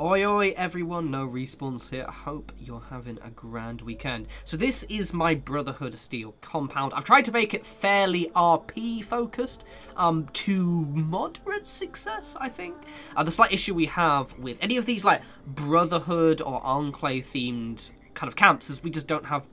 Oi oi everyone, NoRespawns here. I hope you're having a grand weekend. So this is my Brotherhood of Steel compound. I've tried to make it fairly RP focused to moderate success, I think. The slight issue we have with any of these like Brotherhood or Enclave themed kind of camps is we just don't have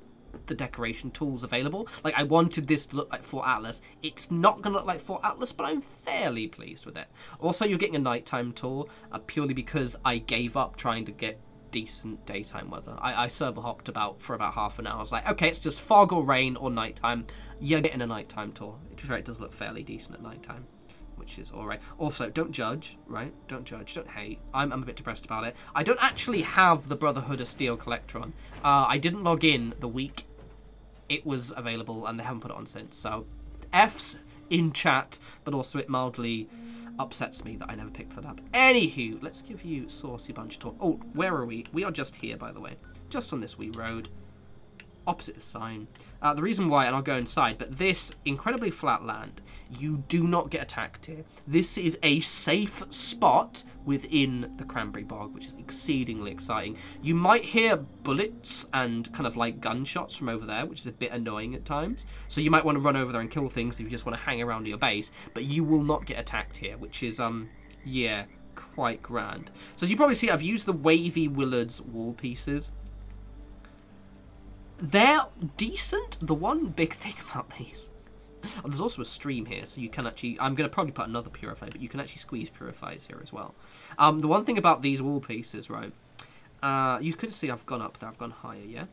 the decoration tools available. Like, I wanted this to look like Fort Atlas. It's not gonna look like Fort Atlas, but I'm fairly pleased with it. Also, you're getting a nighttime tour purely because I gave up trying to get decent daytime weather. I server hopped for about half an hour. I was like, okay, it's just fog or rain or nighttime. You're getting a nighttime tour. To be fair, it does look fairly decent at nighttime, which is all right. Also, don't judge, right? Don't judge, don't hate. I'm a bit depressed about it. I don't actually have the Brotherhood of Steel Collectron. I didn't log in the week it was available, and they haven't put it on since. So, F's in chat, but also it mildly upsets me that I never picked that up. Anywho, let's give you saucy bunch of talk. Oh, where are we? We are just here, by the way. Just on this wee road. Opposite the sign. The reason why, and I'll go inside, but this incredibly flat land, you do not get attacked here. This is a safe spot within the Cranberry Bog, which is exceedingly exciting. You might hear bullets and kind of like gunshots from over there, which is a bit annoying at times. So you might want to run over there and kill things if you just want to hang around your base, but you will not get attacked here, which is, yeah, quite grand. So as you probably see, I've used the wavy Willard's wall pieces. They're decent. The one big thing about these, there's also a stream here, so you can actually, I'm going to probably put another purifier, but you can actually squeeze purifiers here as well. The one thing about these wall pieces, right, you can see I've gone up there, I've gone higher,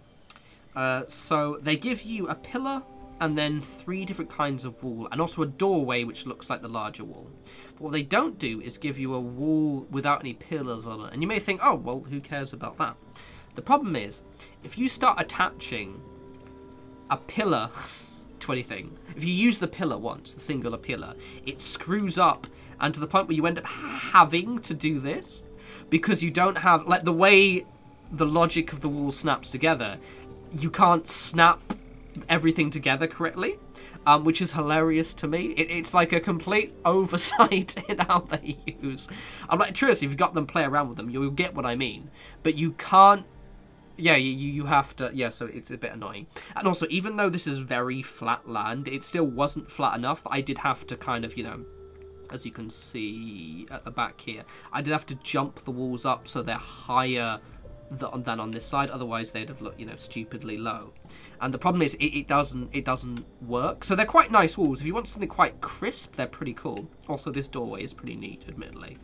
yeah? So they give you a pillar and then three different kinds of wall, and also a doorway which looks like the larger wall. But what they don't do is give you a wall without any pillars on it, and you may think, oh, well, who cares about that? The problem is, if you start attaching a pillar to anything, if you use the pillar once, the singular pillar, it screws up, and to the point where you end up having to do this, because you don't have, like, the way the logic of the wall snaps together, you can't snap everything together correctly, which is hilarious to me. It's like a complete oversight in how they use. I'm like, true, if you've got them play around with them, you'll get what I mean, but you can't. Yeah, you have to, yeah, so it's a bit annoying. And also, even though this is very flat land, it still wasn't flat enough. I did have to kind of, you know, as you can see at the back here, I did have to jump the walls up so they're higher than on this side. Otherwise, they'd have looked, you know, stupidly low. And the problem is, it doesn't work. So they're quite nice walls. If you want something quite crisp, they're pretty cool. Also, this doorway is pretty neat, admittedly.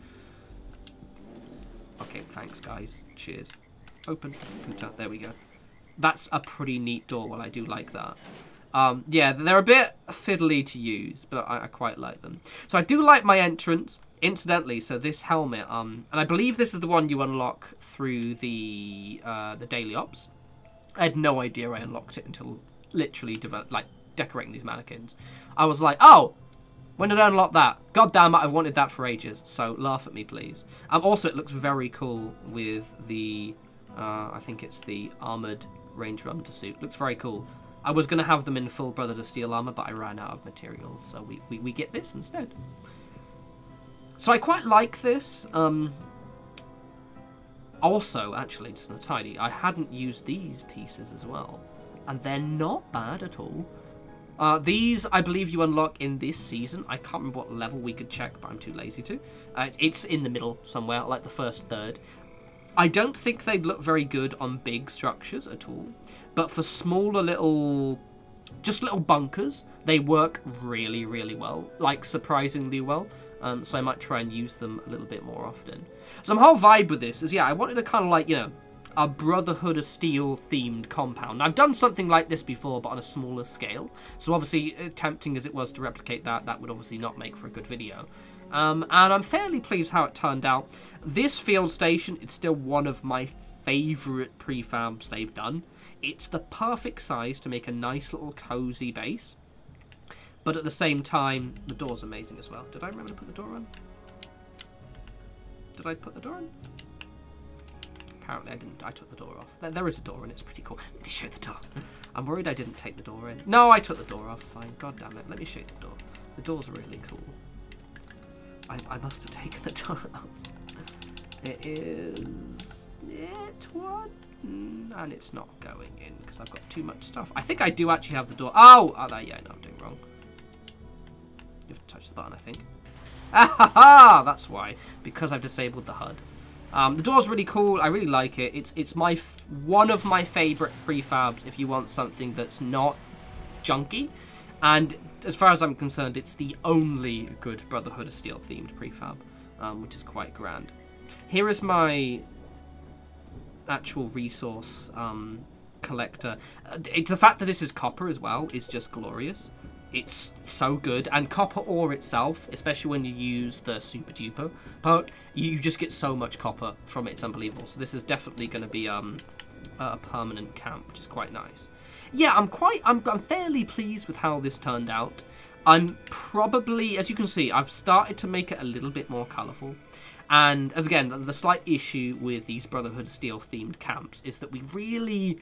Okay, thanks, guys. Cheers. Open, there we go. That's a pretty neat door. Well, I do like that. Yeah, they're a bit fiddly to use, but I quite like them. So I do like my entrance, incidentally. So this helmet, and I believe this is the one you unlock through the Daily Ops. I had no idea I unlocked it until literally decorating these mannequins. I was like, oh, when did I unlock that? God damn it, I've wanted that for ages. So laugh at me, please. Also, it looks very cool with the. I think it's the armoured Ranger Hunter suit. Looks very cool. I was going to have them in full Brotherhood of Steel armour, but I ran out of materials, so we get this instead. So I quite like this. Also, actually, just an tidy, I hadn't used these pieces as well, and they're not bad at all. These, I believe, you unlock in this season. I can't remember what level we could check, but I'm too lazy to. It's in the middle somewhere, like the first third. I don't think they'd look very good on big structures at all, but for smaller little, just little bunkers, they work really, really well, like surprisingly well, so I might try and use them a little bit more often. So my whole vibe with this is, yeah, I wanted to kind of like, you know, a Brotherhood of Steel themed compound. I've done something like this before, but on a smaller scale, so obviously, tempting as it was to replicate that, that would obviously not make for a good video. And I'm fairly pleased how it turned out. This field station is still one of my favourite prefabs they've done. It's the perfect size to make a nice little cozy base. But at the same time, the door's amazing as well. Did I remember to put the door on? Did I put the door on? Apparently I didn't. I took the door off. There is a door and it's pretty cool. Let me show you the door. I'm worried I didn't take the door in. No, I took the door off. Fine. God damn it. Let me show you the door. The door's really cool. I must have taken the door off. It is it one, and it's not going in because I've got too much stuff. I think I do actually have the door. Oh, there, yeah, no, I'm doing wrong. You have to touch the button, I think. Ah ha ha! That's why, because I've disabled the HUD. The door's really cool. I really like it. It's my one of my favorite prefabs. If you want something that's not junky, and as far as I'm concerned, it's the only good Brotherhood of Steel themed prefab, which is quite grand. Here is my actual resource collector. It's the fact that this is copper as well is just glorious. It's so good, and copper ore itself, especially when you use the super duper perk, you just get so much copper from it, it's unbelievable. So this is definitely going to be a permanent camp, which is quite nice. Yeah, I'm fairly pleased with how this turned out. I'm probably, as you can see, I've started to make it a little bit more colourful. And as again, the slight issue with these Brotherhood of Steel themed camps is that we really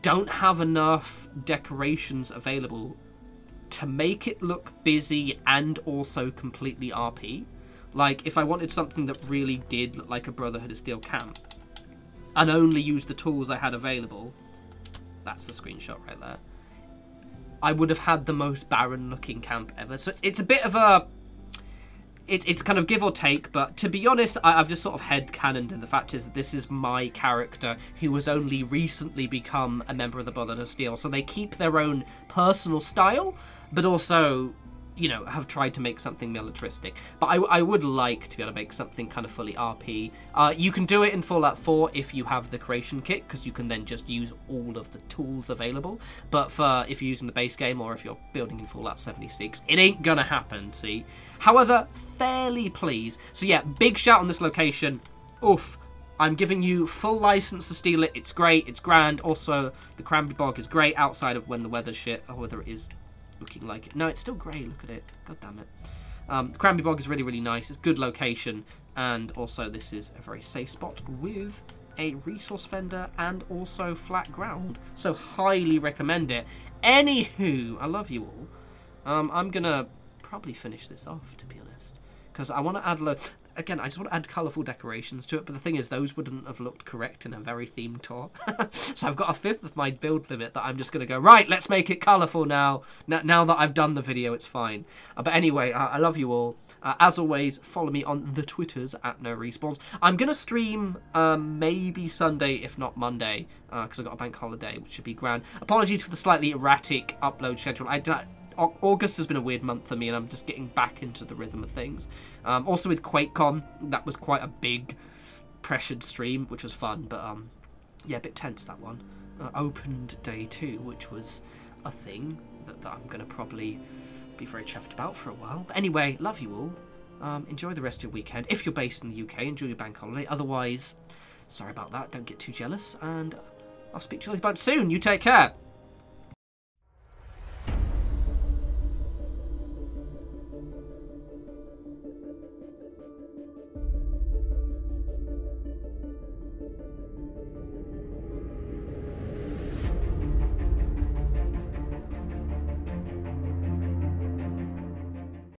don't have enough decorations available to make it look busy and also completely RP. Like, if I wanted something that really did look like a Brotherhood of Steel camp and only used the tools I had available, that's the screenshot right there, I would have had the most barren looking camp ever. So it's a bit of a... It's kind of give or take, but to be honest, I've just sort of headcanoned, and the fact is that this is my character who has only recently become a member of the Brotherhood of Steel, so they keep their own personal style, but also, you know, have tried to make something militaristic. But I would like to be able to make something kind of fully RP. You can do it in Fallout 4 if you have the Creation Kit, because you can then just use all of the tools available. But for if you're using the base game or if you're building in Fallout 76, it ain't gonna happen, see? However, fairly pleased. So yeah, big shout on this location. Oof. I'm giving you full license to steal it. It's great. It's grand. Also, the Cranberry Bog is great outside of when the weather's shit, or whether it is looking like it. No, it's still grey. Look at it. God damn it. The Cranberry Bog is really, really nice. It's good location. And also, this is a very safe spot with a resource fender and also flat ground. So, highly recommend it. Anywho, I love you all. I'm going to probably finish this off, to be honest, because I want to add... Again, I just want to add colourful decorations to it, but the thing is, those wouldn't have looked correct in a very themed tour. So I've got a fifth of my build limit that I'm just going to go, right, let's make it colourful now. Now that I've done the video, it's fine. But anyway, I love you all. As always, follow me on the Twitters at NoRespawns. I'm going to stream maybe Sunday, if not Monday, because I've got a bank holiday, which should be grand. Apologies for the slightly erratic upload schedule. August has been a weird month for me, and I'm just getting back into the rhythm of things. Also with QuakeCon, that was quite a big pressured stream, which was fun, but yeah, a bit tense, that one. Opened day 2, which was a thing that I'm going to probably be very chuffed about for a while. But anyway, love you all. Enjoy the rest of your weekend. If you're based in the UK, enjoy your bank holiday. Otherwise, sorry about that. Don't get too jealous, and I'll speak to you guys about soon. You take care.